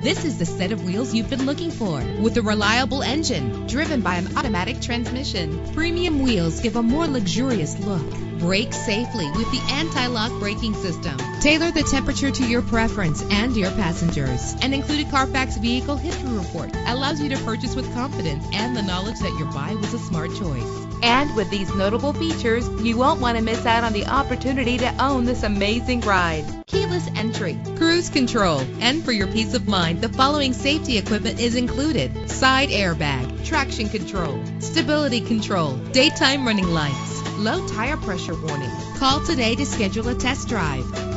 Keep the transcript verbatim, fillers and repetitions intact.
This is the set of wheels you've been looking for, with a reliable engine driven by an automatic transmission. Premium wheels give a more luxurious look. Brake safely with the anti-lock braking system. Tailor the temperature to your preference and your passengers. An included Carfax Vehicle History Report allows you to purchase with confidence and the knowledge that your buy was a smart choice. And with these notable features, you won't want to miss out on the opportunity to own this amazing ride. Keyless entry, cruise control, and for your peace of mind, the following safety equipment is included: side airbag, traction control, stability control, daytime running lights, low tire pressure warning. Call today to schedule a test drive.